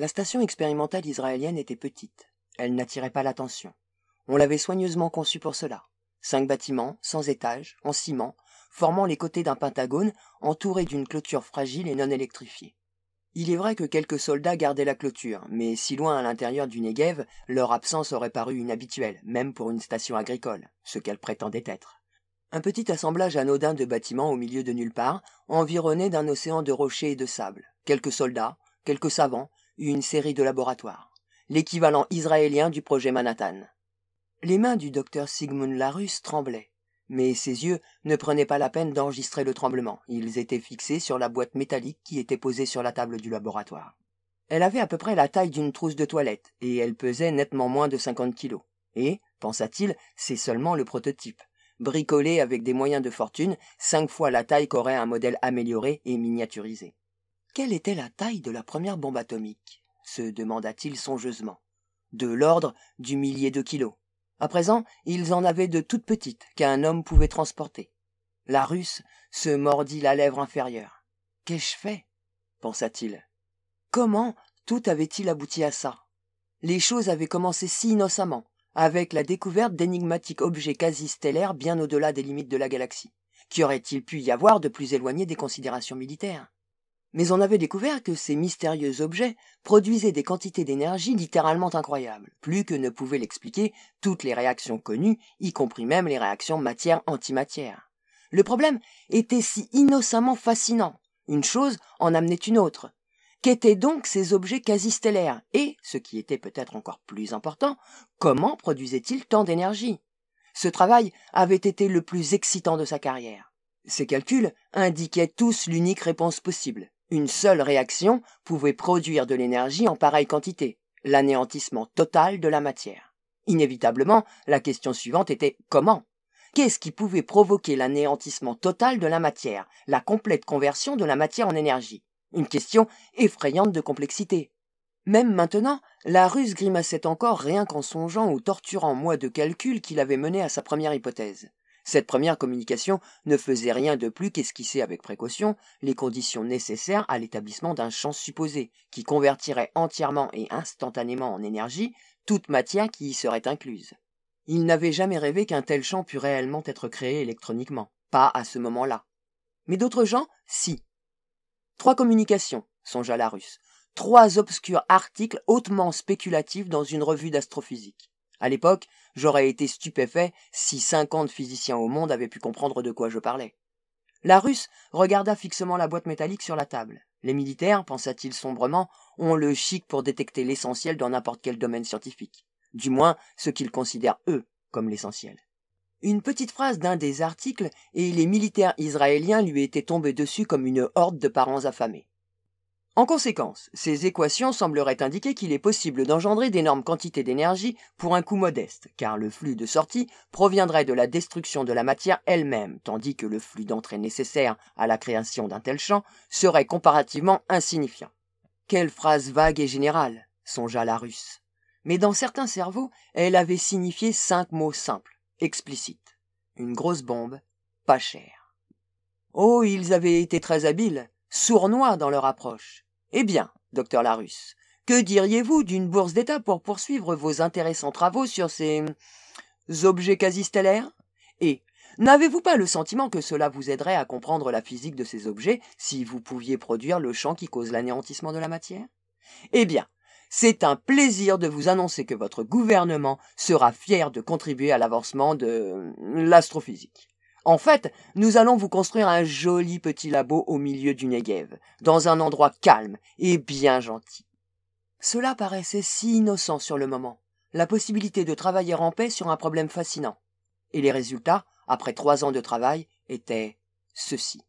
La station expérimentale israélienne était petite. Elle n'attirait pas l'attention. On l'avait soigneusement conçue pour cela. 5 bâtiments, sans étages, en ciment, formant les côtés d'un pentagone, entouré d'une clôture fragile et non électrifiée. Il est vrai que quelques soldats gardaient la clôture, mais si loin à l'intérieur du Negev, leur absence aurait paru inhabituelle, même pour une station agricole, ce qu'elle prétendait être. Un petit assemblage anodin de bâtiments au milieu de nulle part, environné d'un océan de rochers et de sable, quelques soldats, quelques savants, une série de laboratoires, l'équivalent israélien du projet Manhattan. Les mains du docteur Sigmund Larus tremblaient, mais ses yeux ne prenaient pas la peine d'enregistrer le tremblement. Ils étaient fixés sur la boîte métallique qui était posée sur la table du laboratoire. Elle avait à peu près la taille d'une trousse de toilette, et elle pesait nettement moins de 50 kilos. Et, pensa-t-il, c'est seulement le prototype. Bricolé avec des moyens de fortune, 5 fois la taille qu'aurait un modèle amélioré et miniaturisé. Quelle était la taille de la première bombe atomique? Se demanda-t-il songeusement. De l'ordre du millier de kilos. À présent, ils en avaient de toutes petites qu'un homme pouvait transporter. La Russe se mordit la lèvre inférieure. « Qu'ai-je fait ?» pensa-t-il. Comment tout avait-il abouti à ça? Les choses avaient commencé si innocemment, avec la découverte d'énigmatiques objets quasi-stellaires bien au-delà des limites de la galaxie. Qu'y aurait-il pu y avoir de plus éloigné des considérations militaires? Mais on avait découvert que ces mystérieux objets produisaient des quantités d'énergie littéralement incroyables, plus que ne pouvaient l'expliquer toutes les réactions connues, y compris même les réactions matière-antimatière. Le problème était si innocemment fascinant. Une chose en amenait une autre. Qu'étaient donc ces objets quasi-stellaires? Et, ce qui était peut-être encore plus important, comment produisaient-ils tant d'énergie? Ce travail avait été le plus excitant de sa carrière. Ces calculs indiquaient tous l'unique réponse possible. Une seule réaction pouvait produire de l'énergie en pareille quantité, l'anéantissement total de la matière. Inévitablement, la question suivante était « comment ?» Qu'est-ce qui pouvait provoquer l'anéantissement total de la matière, la complète conversion de la matière en énergie? Une question effrayante de complexité. Même maintenant, la Russe grimaçait encore rien qu'en songeant aux torturants mois de calcul qu'il avait menés à sa première hypothèse. Cette première communication ne faisait rien de plus qu'esquisser avec précaution les conditions nécessaires à l'établissement d'un champ supposé, qui convertirait entièrement et instantanément en énergie toute matière qui y serait incluse. Il n'avait jamais rêvé qu'un tel champ pût réellement être créé électroniquement, pas à ce moment-là. Mais d'autres gens, si. 3 communications, songea la Russe, 3 obscurs articles hautement spéculatifs dans une revue d'astrophysique. À l'époque, j'aurais été stupéfait si 50 physiciens au monde avaient pu comprendre de quoi je parlais. La Russe regarda fixement la boîte métallique sur la table. Les militaires, pensa-t-il sombrement, ont le chic pour détecter l'essentiel dans n'importe quel domaine scientifique. Du moins, ce qu'ils considèrent eux comme l'essentiel. Une petite phrase d'un des articles et les militaires israéliens lui étaient tombés dessus comme une horde de parents affamés. En conséquence, ces équations sembleraient indiquer qu'il est possible d'engendrer d'énormes quantités d'énergie pour un coût modeste, car le flux de sortie proviendrait de la destruction de la matière elle-même, tandis que le flux d'entrée nécessaire à la création d'un tel champ serait comparativement insignifiant. Quelle phrase vague et générale, songea la Russe. Mais dans certains cerveaux, elle avait signifié 5 mots simples, explicites. Une grosse bombe, pas chère. Oh, ils avaient été très habiles, sournois dans leur approche. Eh bien, docteur Larus, que diriez-vous d'une bourse d'État pour poursuivre vos intéressants travaux sur ces objets quasi-stellaires? Et n'avez-vous pas le sentiment que cela vous aiderait à comprendre la physique de ces objets si vous pouviez produire le champ qui cause l'anéantissement de la matière? Eh bien, c'est un plaisir de vous annoncer que votre gouvernement sera fier de contribuer à l'avancement de l'astrophysique. En fait, nous allons vous construire un joli petit labo au milieu du Negev, dans un endroit calme et bien gentil. Cela paraissait si innocent sur le moment, la possibilité de travailler en paix sur un problème fascinant. Et les résultats, après 3 ans de travail, étaient ceux-ci.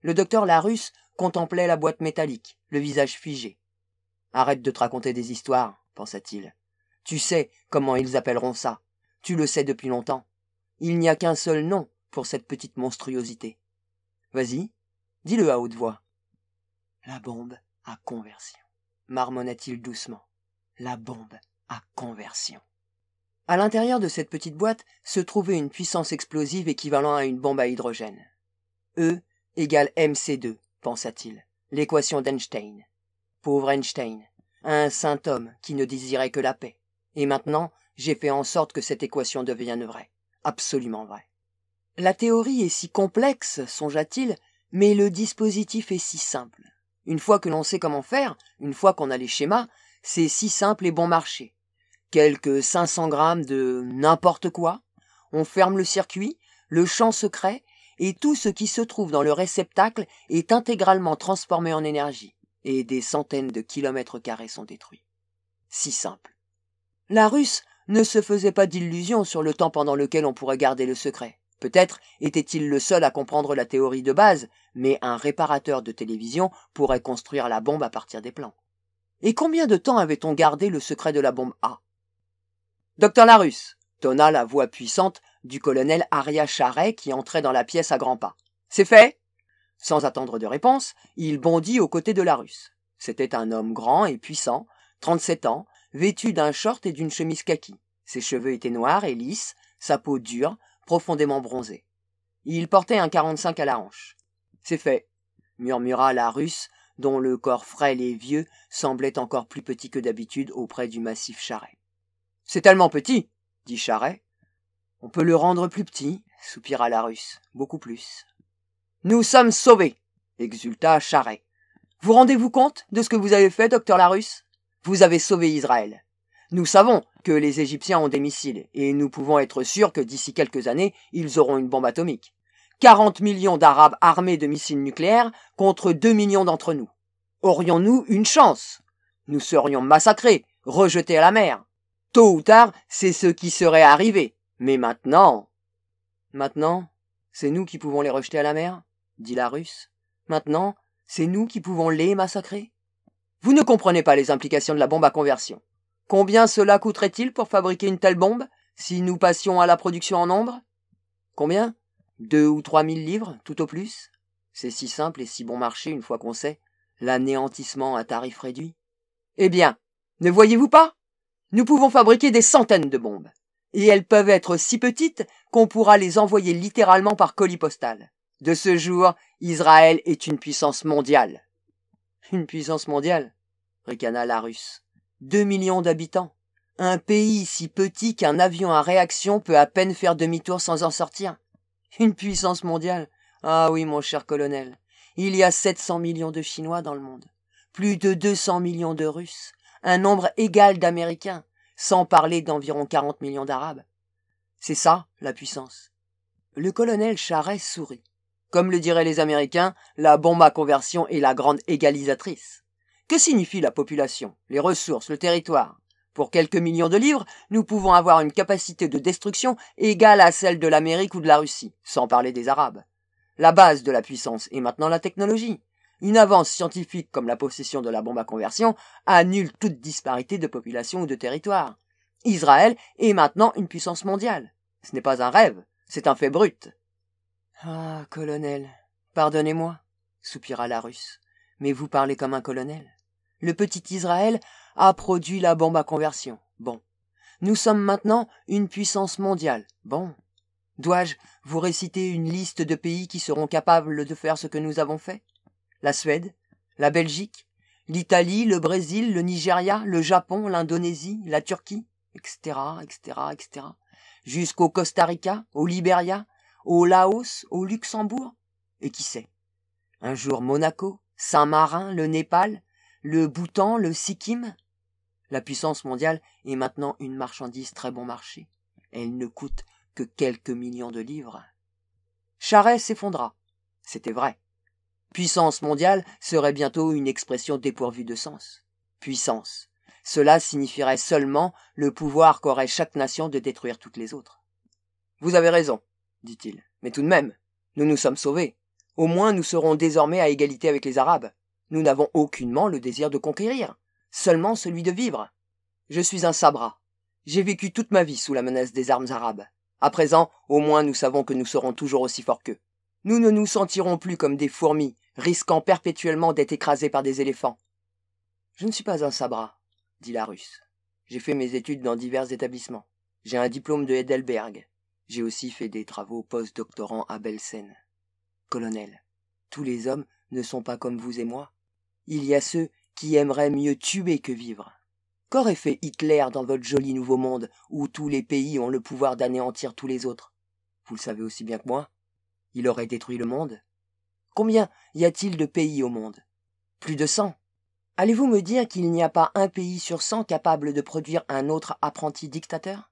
Le docteur Larus contemplait la boîte métallique, le visage figé. « Arrête de te raconter des histoires, » pensa-t-il. « Tu sais comment ils appelleront ça. Tu le sais depuis longtemps. Il n'y a qu'un seul nom. » pour cette petite monstruosité. Vas-y, dis-le à haute voix. La bombe à conversion, marmonna-t-il doucement. La bombe à conversion. À l'intérieur de cette petite boîte se trouvait une puissance explosive équivalent à une bombe à hydrogène. E égale MC2, pensa-t-il, l'équation d'Einstein. Pauvre Einstein, un saint homme qui ne désirait que la paix. Et maintenant, j'ai fait en sorte que cette équation devienne vraie, absolument vraie. La théorie est si complexe, songea-t-il, mais le dispositif est si simple. Une fois que l'on sait comment faire, une fois qu'on a les schémas, c'est si simple et bon marché. Quelques 500 grammes de n'importe quoi, on ferme le circuit, le champ se crée, et tout ce qui se trouve dans le réceptacle est intégralement transformé en énergie, et des centaines de kilomètres carrés sont détruits. Si simple. La Russe ne se faisait pas d'illusions sur le temps pendant lequel on pourrait garder le secret. Peut-être était-il le seul à comprendre la théorie de base, mais un réparateur de télévision pourrait construire la bombe à partir des plans. Et combien de temps avait-on gardé le secret de la bombe A? « Docteur Larus !» tonna la voix puissante du colonel Aria Charret qui entrait dans la pièce à grands pas. « C'est fait ?» Sans attendre de réponse, il bondit aux côtés de Larus. C'était un homme grand et puissant, 37 ans, vêtu d'un short et d'une chemise kaki. Ses cheveux étaient noirs et lisses, sa peau dure, profondément bronzée. Il portait un 45 à la hanche. « C'est fait !» murmura Larus, dont le corps frêle et vieux semblait encore plus petit que d'habitude auprès du massif Charret. « C'est tellement petit !» dit Charret. « On peut le rendre plus petit !» soupira Larus. « Beaucoup plus. »« Nous sommes sauvés !» exulta Charret. « Vous rendez-vous compte de ce que vous avez fait, docteur Larus ? Vous avez sauvé Israël. Nous savons que les Égyptiens ont des missiles, et nous pouvons être sûrs que d'ici quelques années, ils auront une bombe atomique. 40 millions d'Arabes armés de missiles nucléaires contre 2 millions d'entre nous. Aurions-nous une chance? Nous serions massacrés, rejetés à la mer. Tôt ou tard, c'est ce qui serait arrivé. Mais maintenant... Maintenant, c'est nous qui pouvons les rejeter à la mer, dit Larus. Maintenant, c'est nous qui pouvons les massacrer. Vous ne comprenez pas les implications de la bombe à conversion. Combien cela coûterait-il pour fabriquer une telle bombe si nous passions à la production en nombre? Combien? 2 ou 3 000 livres, tout au plus. C'est si simple et si bon marché une fois qu'on sait. L'anéantissement à tarif réduit. Eh bien, ne voyez-vous pas? Nous pouvons fabriquer des centaines de bombes. Et elles peuvent être si petites qu'on pourra les envoyer littéralement par colis postal. De ce jour, Israël est une puissance mondiale. Une puissance mondiale, ricana Larus. 2 millions d'habitants. Un pays si petit qu'un avion à réaction peut à peine faire demi-tour sans en sortir. Une puissance mondiale. Ah oui, mon cher colonel. Il y a 700 millions de Chinois dans le monde. Plus de 200 millions de Russes. Un nombre égal d'Américains. Sans parler d'environ 40 millions d'Arabes. C'est ça, la puissance. Le colonel Charret sourit. Comme le diraient les Américains, la bombe à conversion est la grande égalisatrice. Que signifie la population, les ressources, le territoire? Pour quelques millions de livres, nous pouvons avoir une capacité de destruction égale à celle de l'Amérique ou de la Russie, sans parler des Arabes. La base de la puissance est maintenant la technologie. Une avance scientifique comme la possession de la bombe à conversion annule toute disparité de population ou de territoire. Israël est maintenant une puissance mondiale. Ce n'est pas un rêve, c'est un fait brut. « Ah, colonel, pardonnez-moi, » soupira Larus, « mais vous parlez comme un colonel. Le petit Israël a produit la bombe à conversion. Bon. Nous sommes maintenant une puissance mondiale. Bon. Dois-je vous réciter une liste de pays qui seront capables de faire ce que nous avons fait? La Suède, la Belgique, l'Italie, le Brésil, le Nigeria, le Japon, l'Indonésie, la Turquie, etc., etc., etc., jusqu'au Costa Rica, au Libéria, au Laos, au Luxembourg, et qui sait? Un jour Monaco, Saint-Marin, le Népal, le Bhoutan, le Sikkim. La puissance mondiale est maintenant une marchandise très bon marché. Elle ne coûte que quelques millions de livres. Charret s'effondra. C'était vrai. Puissance mondiale serait bientôt une expression dépourvue de sens. Puissance. Cela signifierait seulement le pouvoir qu'aurait chaque nation de détruire toutes les autres. Vous avez raison, dit-il. Mais tout de même, nous nous sommes sauvés. Au moins, nous serons désormais à égalité avec les Arabes. Nous n'avons aucunement le désir de conquérir, seulement celui de vivre. Je suis un sabra. J'ai vécu toute ma vie sous la menace des armes arabes. À présent, au moins, nous savons que nous serons toujours aussi forts qu'eux. Nous ne nous sentirons plus comme des fourmis, risquant perpétuellement d'être écrasés par des éléphants. Je ne suis pas un sabra, dit Larus. J'ai fait mes études dans divers établissements. J'ai un diplôme de Heidelberg. J'ai aussi fait des travaux post-doctorants à Belsen. Colonel, tous les hommes ne sont pas comme vous et moi. Il y a ceux qui aimerait mieux tuer que vivre. Qu'aurait fait Hitler dans votre joli nouveau monde où tous les pays ont le pouvoir d'anéantir tous les autres? Vous le savez aussi bien que moi. Il aurait détruit le monde. Combien y a-t-il de pays au monde? Plus de 100. Allez-vous me dire qu'il n'y a pas un pays sur 100 capable de produire un autre apprenti dictateur?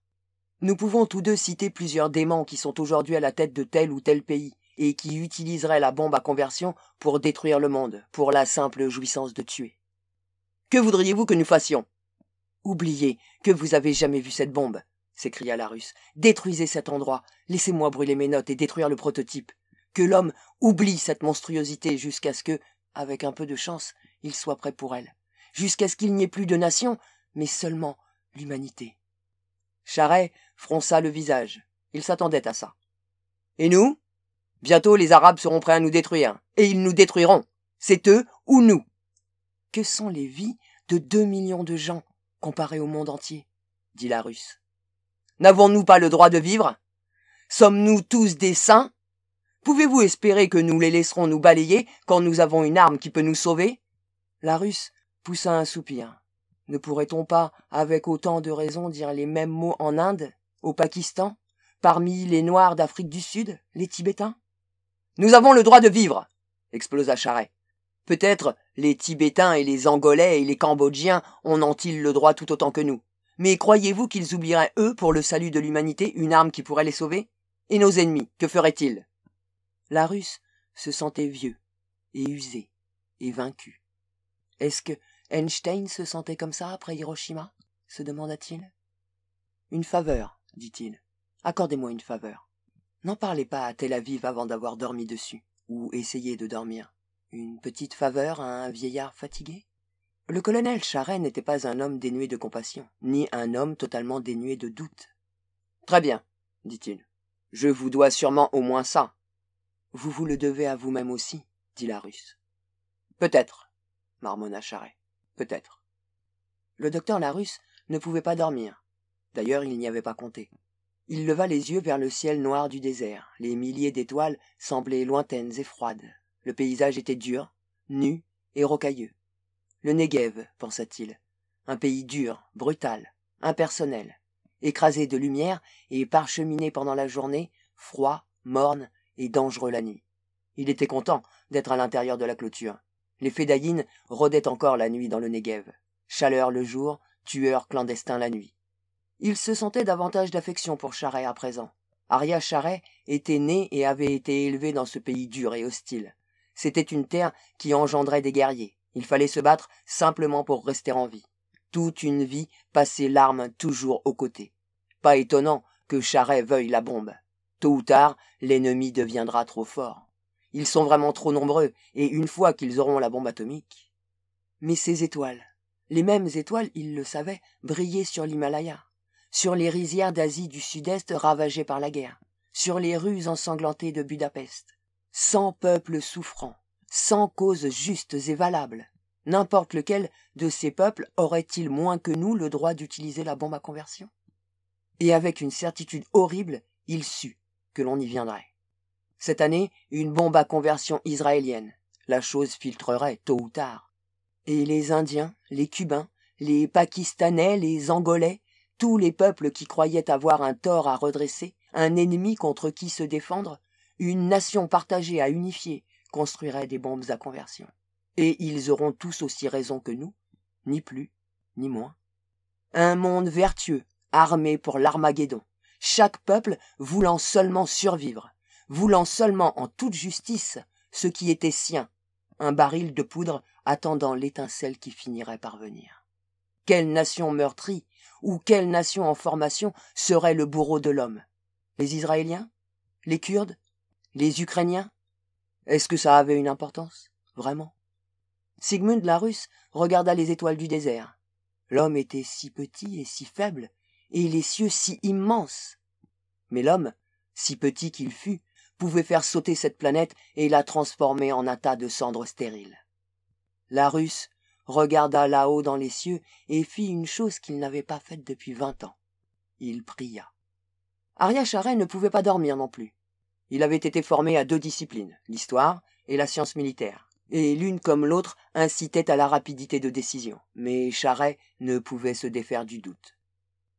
Nous pouvons tous deux citer plusieurs démons qui sont aujourd'hui à la tête de tel ou tel pays et qui utiliseraient la bombe à conversion pour détruire le monde, pour la simple jouissance de tuer. Que voudriez-vous que nous fassions? Oubliez que vous avez jamais vu cette bombe, s'écria Larus. Détruisez cet endroit, laissez-moi brûler mes notes et détruire le prototype. Que l'homme oublie cette monstruosité jusqu'à ce que, avec un peu de chance, il soit prêt pour elle. Jusqu'à ce qu'il n'y ait plus de nation, mais seulement l'humanité. Charret fronça le visage. Il s'attendait à ça. Et nous? Bientôt les Arabes seront prêts à nous détruire, et ils nous détruiront. C'est eux ou nous? Que sont les vies de 2 millions de gens comparé au monde entier, dit Larus. N'avons-nous pas le droit de vivre? Sommes-nous tous des saints? Pouvez-vous espérer que nous les laisserons nous balayer quand nous avons une arme qui peut nous sauver? Larus poussa un soupir. Ne pourrait-on pas, avec autant de raison, dire les mêmes mots en Inde, au Pakistan, parmi les Noirs d'Afrique du Sud, les Tibétains? Nous avons le droit de vivre, explosa Charret. Peut-être les Tibétains et les Angolais et les Cambodgiens en ont-ils le droit tout autant que nous. Mais croyez-vous qu'ils oublieraient, eux, pour le salut de l'humanité, une arme qui pourrait les sauver? Et nos ennemis, que feraient-ils? Larus se sentait vieux, et usé, et vaincu. Est-ce que Einstein se sentait comme ça après Hiroshima? Se demanda-t-il. Une faveur, dit-il. Accordez-moi une faveur. N'en parlez pas à Tel Aviv avant d'avoir dormi dessus, ou essayez de dormir. Une petite faveur à un vieillard fatigué? Le colonel Charret n'était pas un homme dénué de compassion, ni un homme totalement dénué de doute. « Très bien, » dit-il. « Je vous dois sûrement au moins ça. »« Vous vous le devez à vous-même aussi, » dit Larus. « Peut-être, » marmonna Charret. « Peut-être. » Le docteur Larus ne pouvait pas dormir. D'ailleurs, il n'y avait pas compté. Il leva les yeux vers le ciel noir du désert. Les milliers d'étoiles semblaient lointaines et froides. Le paysage était dur, nu et rocailleux. Le Negev, pensa-t-il, un pays dur, brutal, impersonnel, écrasé de lumière et parcheminé pendant la journée, froid, morne et dangereux la nuit. Il était content d'être à l'intérieur de la clôture. Les fédayines rôdaient encore la nuit dans le Negev, chaleur le jour, tueurs clandestins la nuit. Il se sentait davantage d'affection pour Charret à présent. Aria Charret était née et avait été élevée dans ce pays dur et hostile. C'était une terre qui engendrait des guerriers. Il fallait se battre simplement pour rester en vie. Toute une vie passée l'arme toujours aux côtés. Pas étonnant que Charret veuille la bombe. Tôt ou tard, l'ennemi deviendra trop fort. Ils sont vraiment trop nombreux, et une fois qu'ils auront la bombe atomique... Mais ces étoiles, les mêmes étoiles, il le savait, brillaient sur l'Himalaya, sur les rizières d'Asie du Sud-Est ravagées par la guerre, sur les rues ensanglantées de Budapest. 100 peuples souffrants, 100 causes justes et valables. N'importe lequel de ces peuples aurait-il moins que nous le droit d'utiliser la bombe à conversion? Et avec une certitude horrible, il sut que l'on y viendrait. Cette année, une bombe à conversion israélienne. La chose filtrerait tôt ou tard. Et les Indiens, les Cubains, les Pakistanais, les Angolais, tous les peuples qui croyaient avoir un tort à redresser, un ennemi contre qui se défendre, une nation partagée à unifier construirait des bombes à conversion. Et ils auront tous aussi raison que nous, ni plus, ni moins. Un monde vertueux, armé pour l'Armageddon, chaque peuple voulant seulement survivre, voulant seulement en toute justice ce qui était sien, un baril de poudre attendant l'étincelle qui finirait par venir. Quelle nation meurtrie ou quelle nation en formation serait le bourreau de l'homme? Les Israéliens? Les Kurdes? Les Ukrainiens? Est-ce que ça avait une importance, vraiment? Sigmund Larus regarda les étoiles du désert. L'homme était si petit et si faible, et les cieux si immenses. Mais l'homme, si petit qu'il fût, pouvait faire sauter cette planète et la transformer en un tas de cendres stériles. Larus regarda là-haut dans les cieux et fit une chose qu'il n'avait pas faite depuis 20 ans. Il pria. Aria Charret ne pouvait pas dormir non plus. Il avait été formé à 2 disciplines, l'histoire et la science militaire. et l'une comme l'autre incitait à la rapidité de décision, mais Charret ne pouvait se défaire du doute.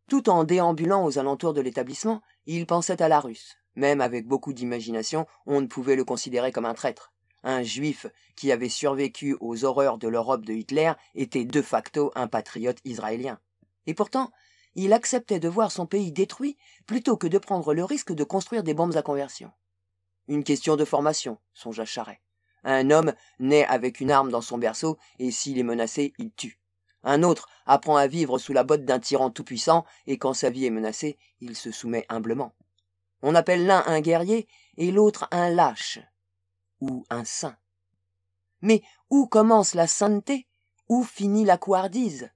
Tout en déambulant aux alentours de l'établissement, il pensait à Larus. Même avec beaucoup d'imagination, on ne pouvait le considérer comme un traître. Un juif qui avait survécu aux horreurs de l'Europe de Hitler était de facto un patriote israélien. Et pourtant, il acceptait de voir son pays détruit plutôt que de prendre le risque de construire des bombes à conversion. Une question de formation, songea Charret. Un homme naît avec une arme dans son berceau et s'il est menacé, il tue. Un autre apprend à vivre sous la botte d'un tyran tout-puissant et quand sa vie est menacée, il se soumet humblement. On appelle l'un un guerrier et l'autre un lâche ou un saint. Mais où commence la sainteté? Où finit la couardise?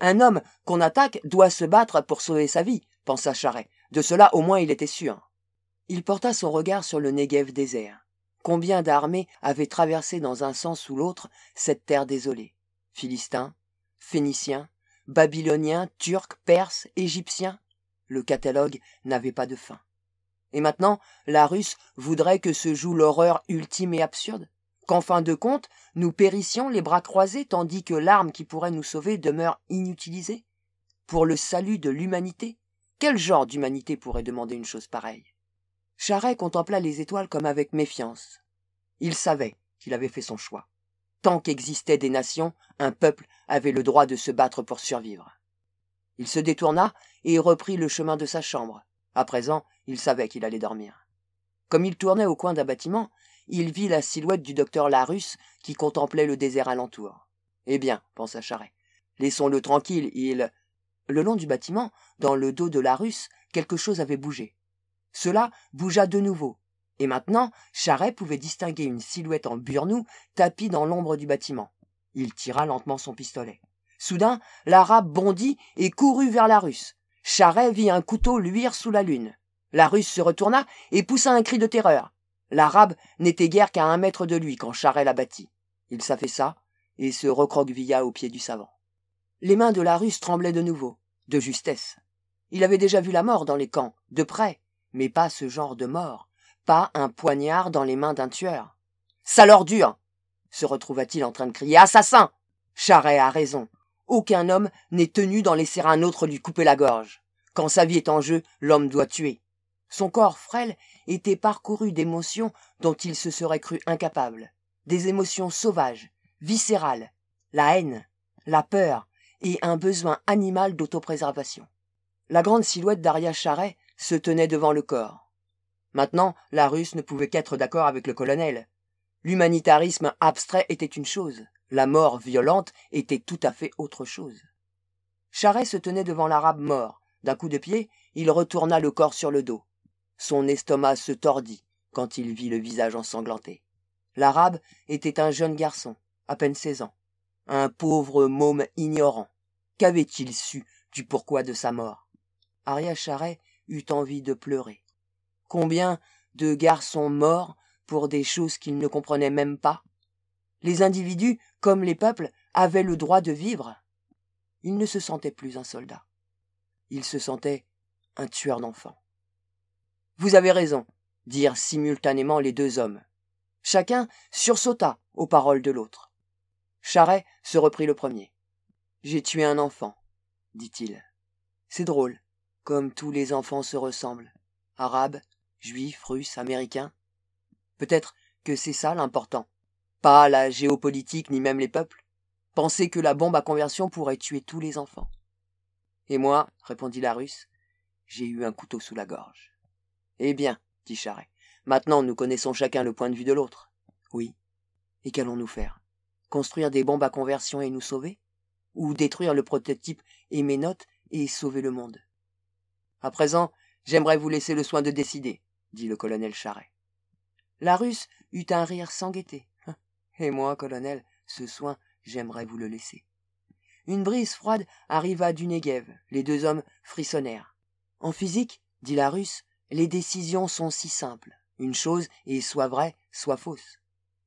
Un homme qu'on attaque doit se battre pour sauver sa vie, pensa Charret. De cela au moins il était sûr. Il porta son regard sur le Negev désert. Combien d'armées avaient traversé dans un sens ou l'autre cette terre désolée? Philistins, Phéniciens, Babyloniens, Turcs, Perses, Égyptiens. Le catalogue n'avait pas de fin. Et maintenant, Larus voudrait que se joue l'horreur ultime et absurde, qu'en fin de compte, nous périssions les bras croisés tandis que l'arme qui pourrait nous sauver demeure inutilisée. Pour le salut de l'humanité, quel genre d'humanité pourrait demander une chose pareille? Charret contempla les étoiles comme avec méfiance. Il savait qu'il avait fait son choix. Tant qu'existaient des nations, un peuple avait le droit de se battre pour survivre. Il se détourna et reprit le chemin de sa chambre. À présent, il savait qu'il allait dormir. Comme il tournait au coin d'un bâtiment, il vit la silhouette du docteur Larus qui contemplait le désert alentour. « Eh bien, » pensa Charret, « laissons-le tranquille, il... » Le long du bâtiment, dans le dos de Larus, quelque chose avait bougé. Cela bougea de nouveau, et maintenant, Charret pouvait distinguer une silhouette en burnous tapie dans l'ombre du bâtiment. Il tira lentement son pistolet. Soudain, l'Arabe bondit et courut vers Larus. Charret vit un couteau luire sous la lune. Larus se retourna et poussa un cri de terreur. L'Arabe n'était guère qu'à 1 mètre de lui quand Charret l'abattit. Il s'affaissa et se recroquevilla aux pieds du savant. Les mains de Larus tremblaient de nouveau, de justesse. Il avait déjà vu la mort dans les camps, de près. Mais pas ce genre de mort, pas un poignard dans les mains d'un tueur. « Ça leur dure !» se retrouva-t-il en train de crier. « Assassin !» Charret a raison. Aucun homme n'est tenu d'en laisser un autre lui couper la gorge. Quand sa vie est en jeu, l'homme doit tuer. Son corps frêle était parcouru d'émotions dont il se serait cru incapable. Des émotions sauvages, viscérales, la haine, la peur et un besoin animal d'autopréservation. La grande silhouette d'Aria Charret se tenait devant le corps. Maintenant, Larus ne pouvait qu'être d'accord avec le colonel. L'humanitarisme abstrait était une chose, la mort violente était tout à fait autre chose. Charret se tenait devant l'Arabe mort. D'un coup de pied, il retourna le corps sur le dos. Son estomac se tordit quand il vit le visage ensanglanté. L'Arabe était un jeune garçon, à peine 16 ans. Un pauvre môme ignorant. Qu'avait-il su du pourquoi de sa mort? Aria Charret eut envie de pleurer. Combien de garçons morts pour des choses qu'ils ne comprenaient même pas? Les individus, comme les peuples, avaient le droit de vivre. Il ne se sentait plus un soldat. Il se sentait un tueur d'enfants. « Vous avez raison », dirent simultanément les deux hommes. Chacun sursauta aux paroles de l'autre. Charret se reprit le premier. « J'ai tué un enfant, » dit-il. « C'est drôle. Comme tous les enfants se ressemblent, arabes, juifs, russes, américains. Peut-être que c'est ça l'important, pas la géopolitique ni même les peuples. Penser que la bombe à conversion pourrait tuer tous les enfants. Et moi, répondit Larus, j'ai eu un couteau sous la gorge. Eh bien, dit Charret, maintenant nous connaissons chacun le point de vue de l'autre. Oui, et qu'allons-nous faire? Construire des bombes à conversion et nous sauver? Ou détruire le prototype Héménote et sauver le monde? À présent, j'aimerais vous laisser le soin de décider, dit le colonel Charret. Larus eut un rire sans gaieté. Et moi, colonel, ce soin, j'aimerais vous le laisser. Une brise froide arriva du Negev. Les deux hommes frissonnèrent. En physique, dit Larus, les décisions sont si simples. Une chose est soit vraie, soit fausse.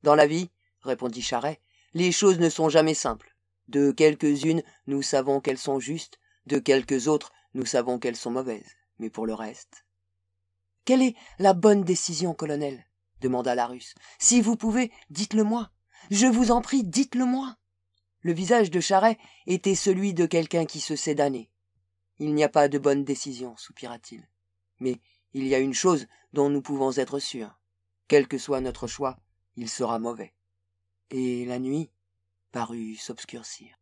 Dans la vie, répondit Charret, les choses ne sont jamais simples. De quelques-unes, nous savons qu'elles sont justes, de quelques autres, nous savons qu'elles sont mauvaises, mais pour le reste... « Quelle est la bonne décision, colonel ?» demanda Larus. « Si vous pouvez, dites-le-moi. « Je vous en prie, dites-le-moi » Le visage de Charret était celui de quelqu'un qui se sait damné. « Il n'y a pas de bonne décision, » soupira-t-il. « Mais il y a une chose dont nous pouvons être sûrs. Quel que soit notre choix, il sera mauvais. » Et la nuit parut s'obscurcir.